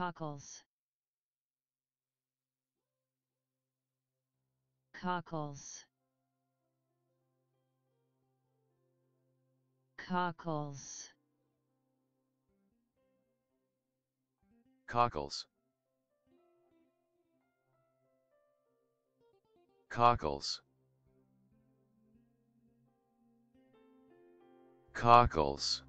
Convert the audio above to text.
Cockles. Cockles. Cockles. Cockles. Cockles. Cockles.